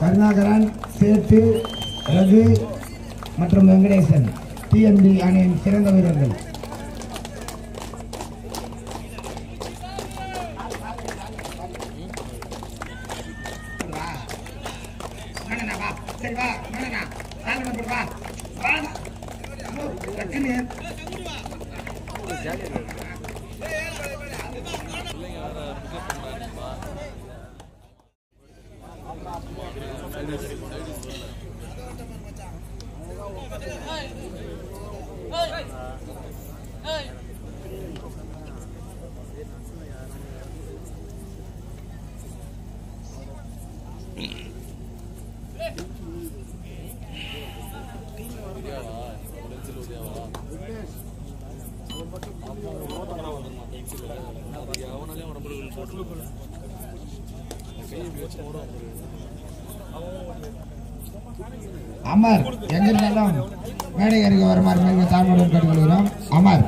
Karnakaran, Sethu, Raghu, மற்றும் Venkatesan TMD அணியின் சிறந்த வீரர்கள். அமர் எங்கிருந்தாலும் மேடை அருகே வருமாறு மிக தாழ்மையுடன் கேட்டுக்கொள்கிறோம். அமர்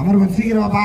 அமர் கொஞ்சம் சீக்கிரமாப்பா.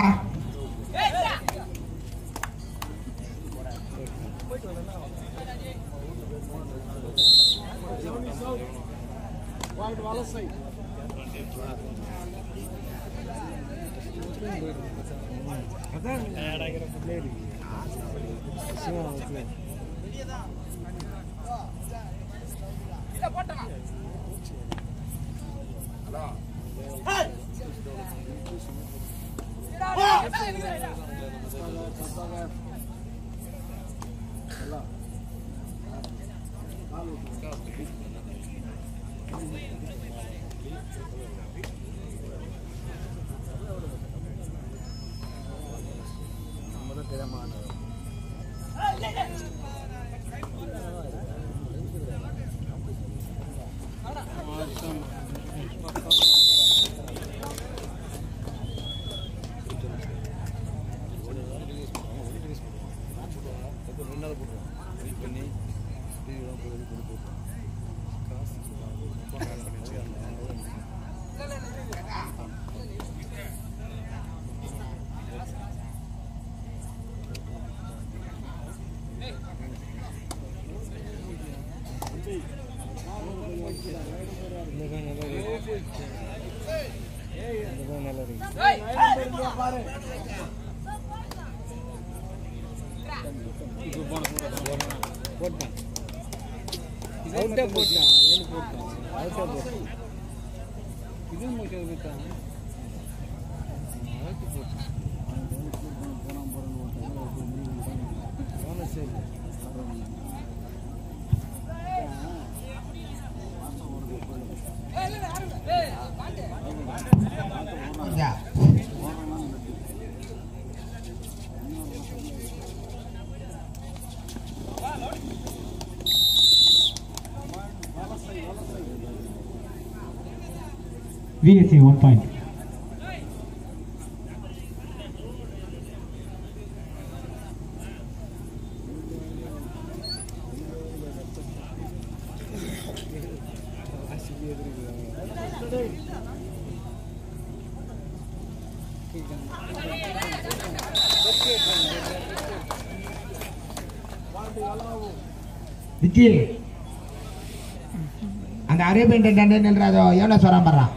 VSC 1 point. Vigil. And the Arabian intendant in Rado, Yana Sarambara.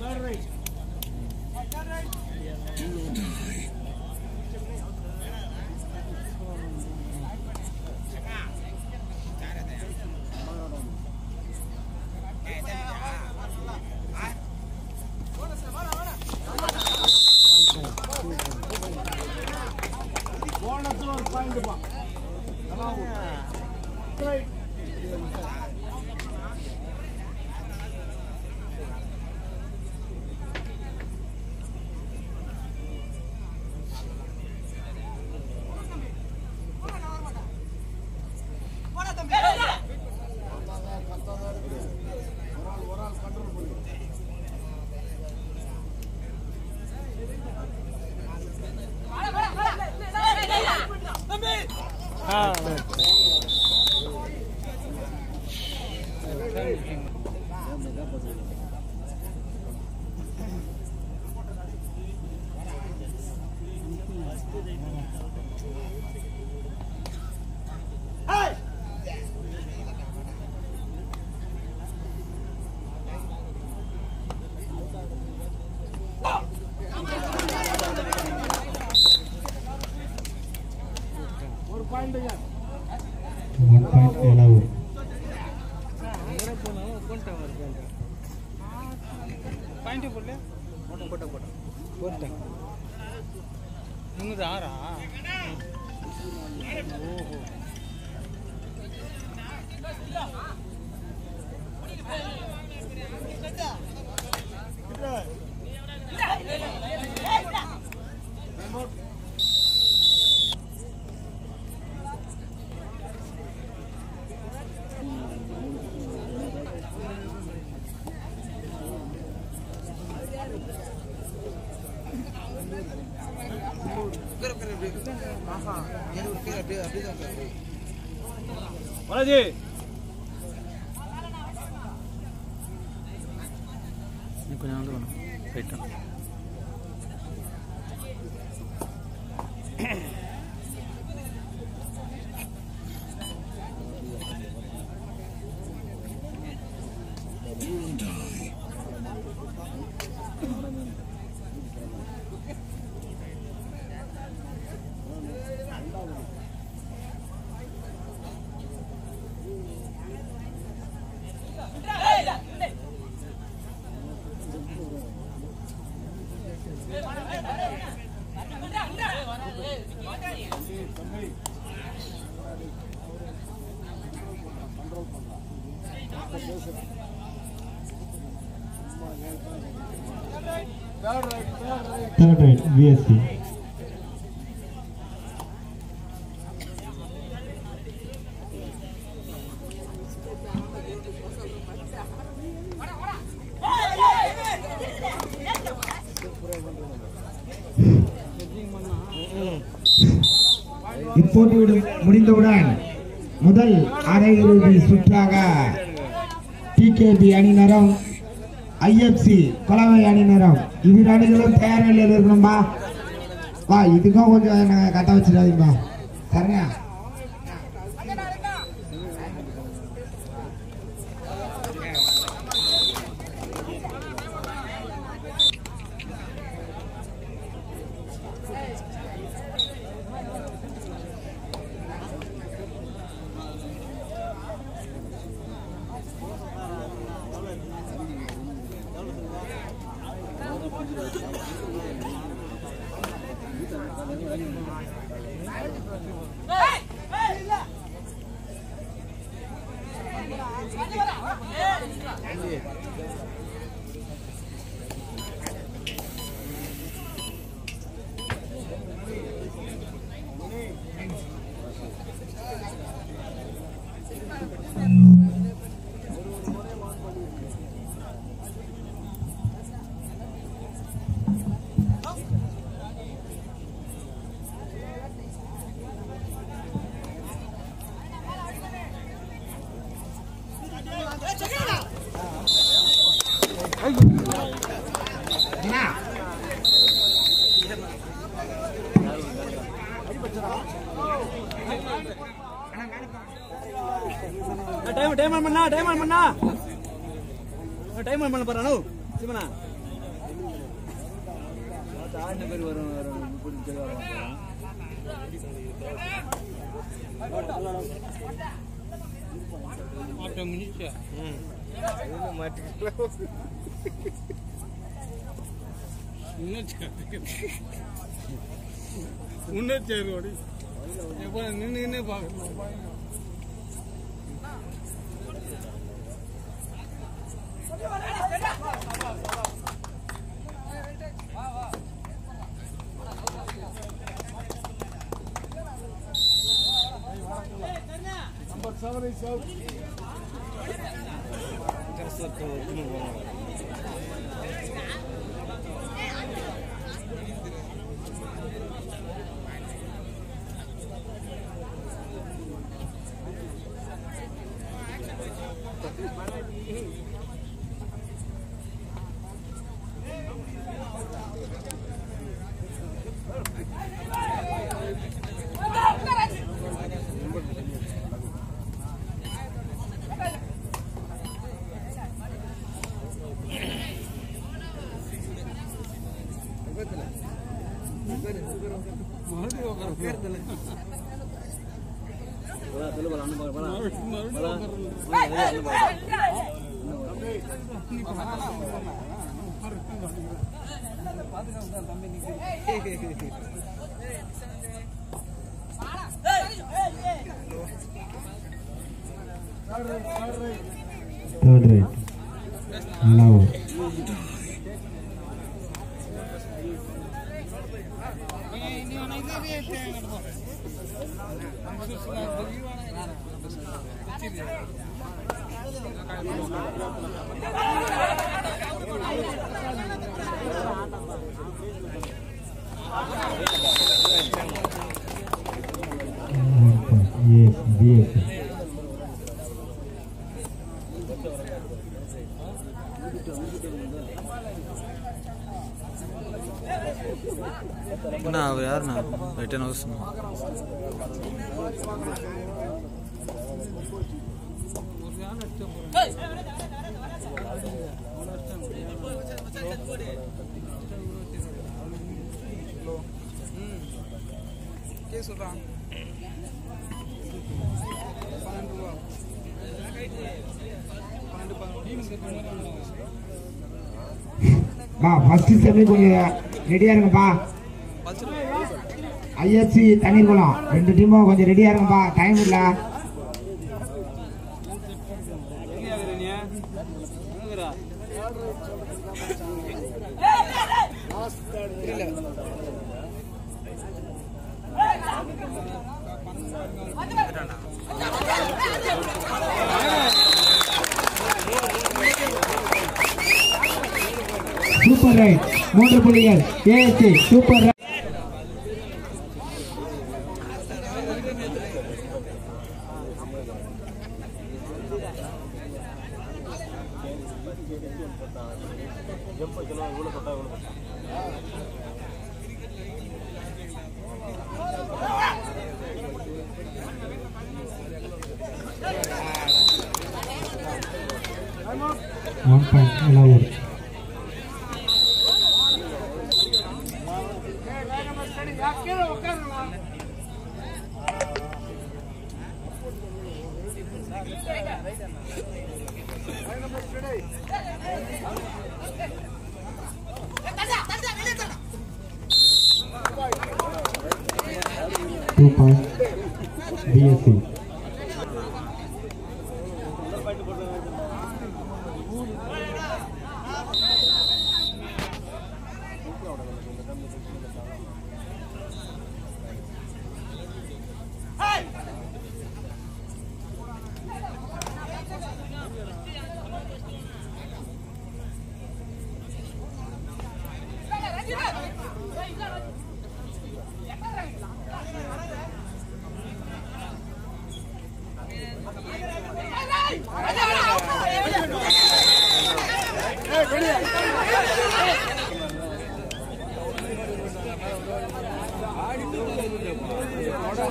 Third right, VSC. இப்போட்டியுடன் முடிந்தவுடன் முதல் அரையிறுதி சுற்றாக டிகேபி அணியினரும் ஐஎஃப்சி கொலவை அணியினரும் இரு அணிகளும் தயார் நிலையில் இருக்கணும்பா. வா, இதுக்கும் கொஞ்சம் நாங்கள் கட்ட வச்சிடாதீங்கப்பா, சரியா? IFC Tanir Gola, and the Dimo on the Redia and Ba, time will last. Super right, Motorpolian, AFC, super right. Hey, I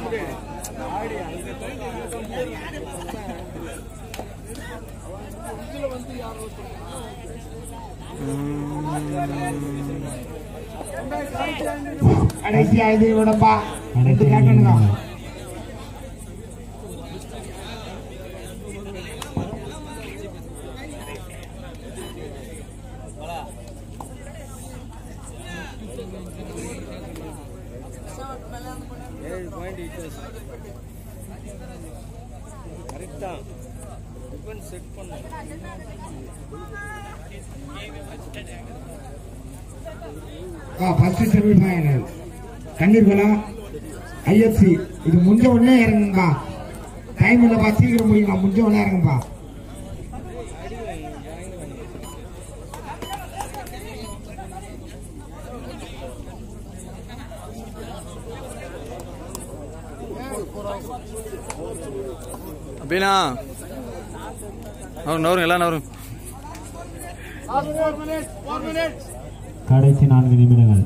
first semi-final. Kandirvala, IFC. This Munja only eranga. Time villa pasi kiru muyna Munja only eranga. Abina. Nauru. 4 minutes. 4 minutes. Kadesi naan mini minigal.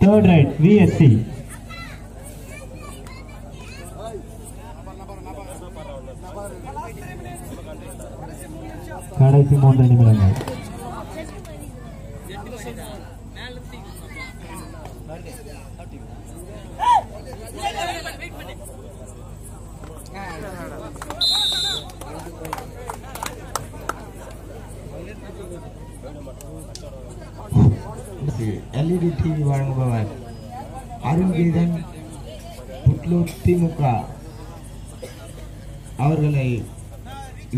Third right, VSC. LED TV Warangawar Arun Gildan Putlu Timuka Aurgalai Z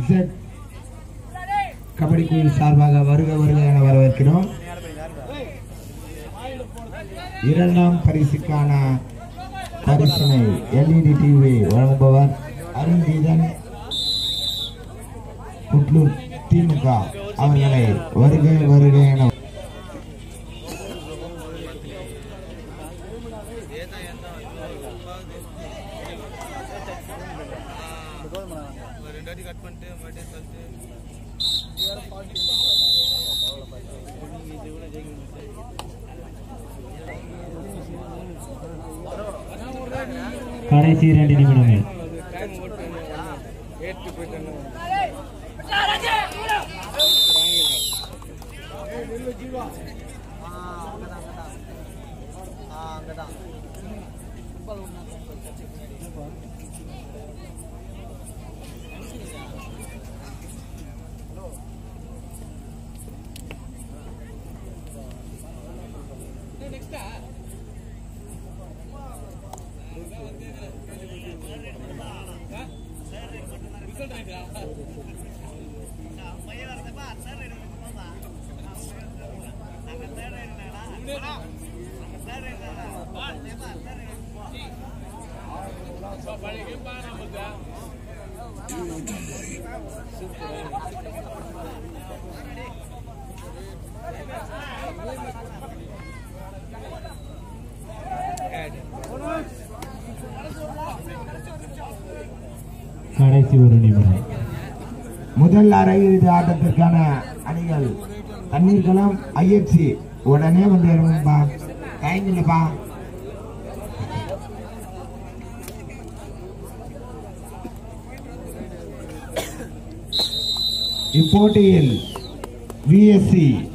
Kabadi Queen Sarvaga Varga Varga and Varvakino Iranam Parisikana Parisane LED TV Warangawar Arun Gildan Putlu Timuka Aurgalai Varga Varga and Mudalarai the art of the Ghana, Anigal, Anikalam, Ayetsi, what I never remember, time in the bar. Importing VSC